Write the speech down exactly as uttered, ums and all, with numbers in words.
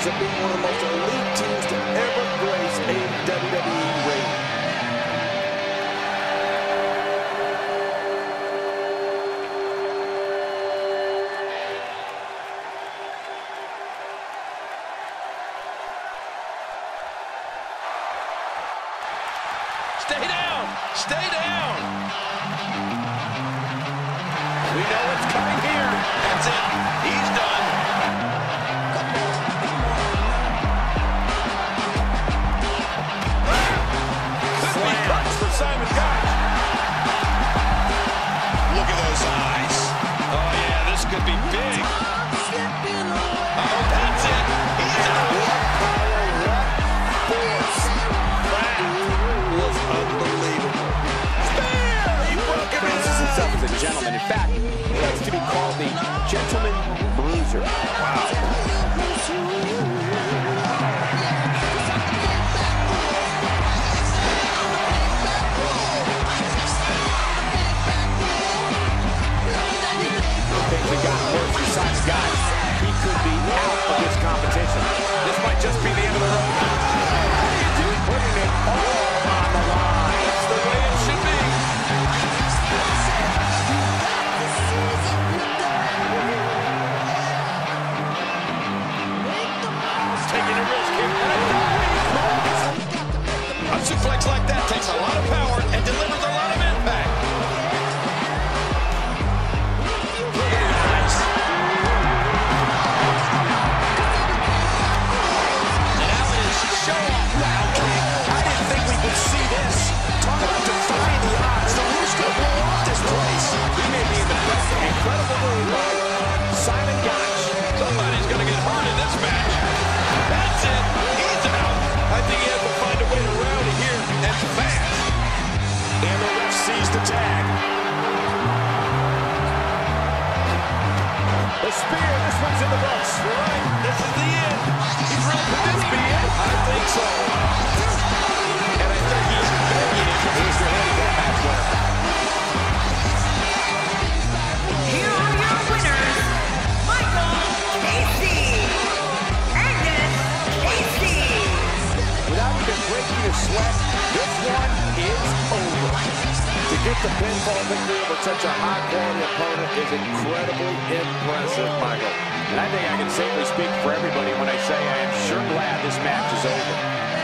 claims of being one of the most elite teams to ever grace a W W E ring. Stay down! Stay down! We know what's coming here. That's it. He's done. Could be cuts for Simon Gotch. Look at those eyes. Oh, yeah, this could be big. Oh, that's it. He's out. Unbelievable. Spear! He broke him. He pronounces himself as a gentleman. In fact, he likes to be called the gentleman bruiser. Wow. Things have gotten worse for Simon Gotch. He could be out of this competition. This might just be the end of the road. Putting it all on the line. That's the way it should be. Taking a risk here. A suplex like that takes a lot of power and delivers a lot of impact. The pinfall victory over such a high-quality opponent is incredibly impressive, Michael. And I think I can safely speak for everybody when I say I am sure glad this match is over.